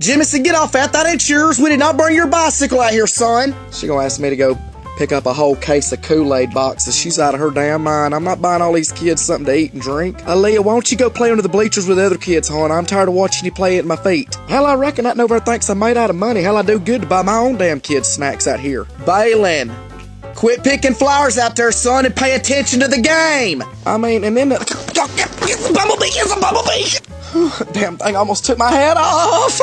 Jimison, get off that. That ain't yours. We did not bring your bicycle out here, son. She gonna ask me to go pick up a whole case of Kool-Aid boxes. She's out of her damn mind. I'm not buying all these kids something to eat and drink. Aaliyah, why don't you go play under the bleachers with the other kids, hon? I'm tired of watching you play at my feet. Hell, I reckon that nobody thinks I'm made out of money. Hell, I do good to buy my own damn kids snacks out here. Balin, quit picking flowers out there, son, and pay attention to the game. I mean, and then the... It's a bumblebee! Damn thing almost took my head off!